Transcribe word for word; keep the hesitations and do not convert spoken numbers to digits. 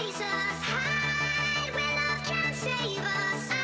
Jesus, hide when love can't save us.